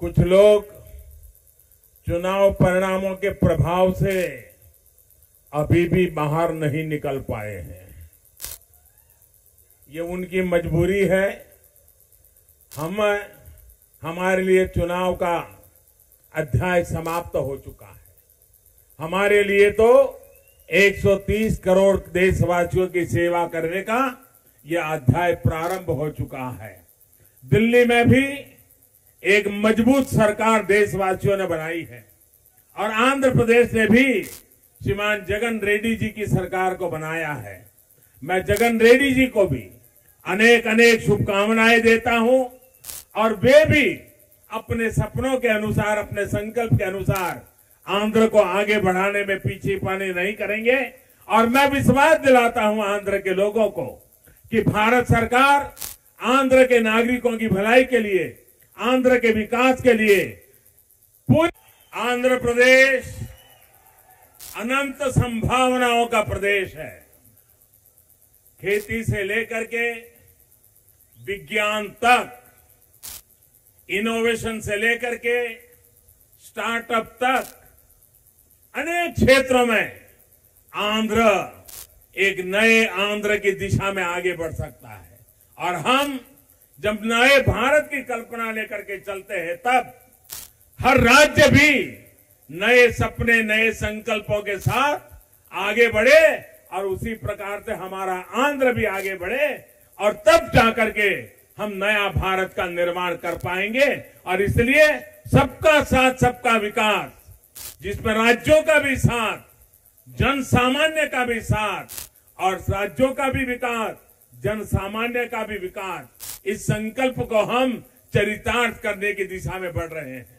कुछ लोग चुनाव परिणामों के प्रभाव से अभी भी बाहर नहीं निकल पाए हैं। ये उनकी मजबूरी है। हमारे लिए चुनाव का अध्याय समाप्त हो चुका है। हमारे लिए तो 130 करोड़ देशवासियों की सेवा करने का यह अध्याय प्रारंभ हो चुका है। दिल्ली में भी एक मजबूत सरकार देशवासियों ने बनाई है और आंध्र प्रदेश ने भी श्रीमान जगन रेड्डी जी की सरकार को बनाया है। मैं जगन रेड्डी जी को भी अनेक अनेक शुभकामनाएं देता हूं और वे भी अपने सपनों के अनुसार, अपने संकल्प के अनुसार आंध्र को आगे बढ़ाने में पीछे पानी नहीं करेंगे। और मैं विश्वास दिलाता हूं आंध्र के लोगों को कि भारत सरकार आंध्र के नागरिकों की भलाई के लिए, आंध्र के विकास के लिए पूरी। आंध्र प्रदेश अनंत संभावनाओं का प्रदेश है। खेती से लेकर के विज्ञान तक, इनोवेशन से लेकर के स्टार्टअप तक अनेक क्षेत्रों में आंध्र एक नए आंध्र की दिशा में आगे बढ़ सकता है। और हम जब नए भारत की कल्पना लेकर के चलते हैं तब हर राज्य भी नए सपने, नए संकल्पों के साथ आगे बढ़े और उसी प्रकार से हमारा आंध्र भी आगे बढ़े और तब जाकर के हम नया भारत का निर्माण कर पाएंगे। और इसलिए सबका साथ सबका विकास, जिसमें राज्यों का भी साथ, जन सामान्य का भी साथ और राज्यों का भी विकास, जन सामान्य का भी विकास, इस संकल्प को हम चरितार्थ करने की दिशा में बढ़ रहे हैं।